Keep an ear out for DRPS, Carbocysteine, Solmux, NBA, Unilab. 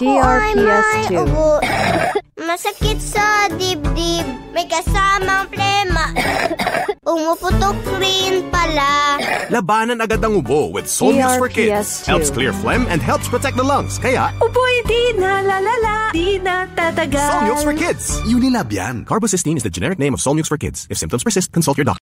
DRPS2. Masakit sa dibdib, may kasamang plema. Umuputok rin pala. Labanan agad ang ubo with Solmux for Kids. Helps clear phlegm and helps protect the lungs. Kaya, ubo hindi na lalala, di na tatagal. Solmux for Kids. Unilab yan. Carbocysteine is the generic name of Solmux for Kids. If symptoms persist, consult your doctor.